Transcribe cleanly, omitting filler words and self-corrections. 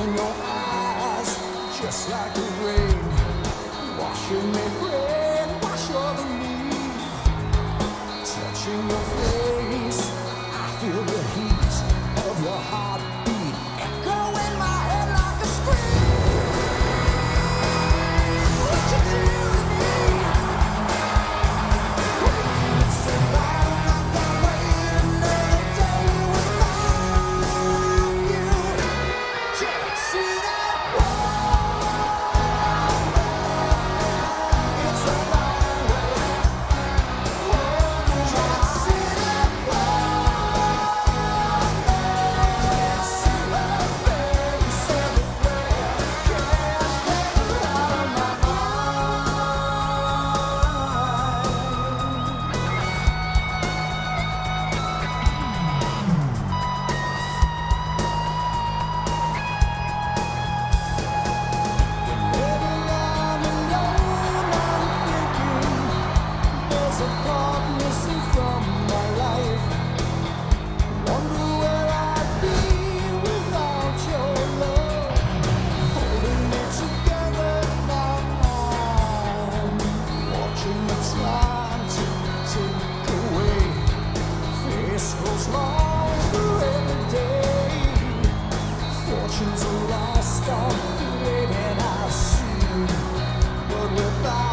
in your eyes, just like the rain, washing me brain, wash over me. Touching your face, I feel the heat of your heartbeat echo in my head like a scream. What you do to me? Survive like that way, another day without you. Can't see that wall. It's a long way. Can't see that wall. See my face everywhere. Can't get it out of my mind. Maybe I'm alone, I'm thinking there's a part missing from my life. Wonder where I'd be without your love, holding me together by mine, watching the time tick away. Face grows longer every day. Fortunes are lost on the way that I see, but without.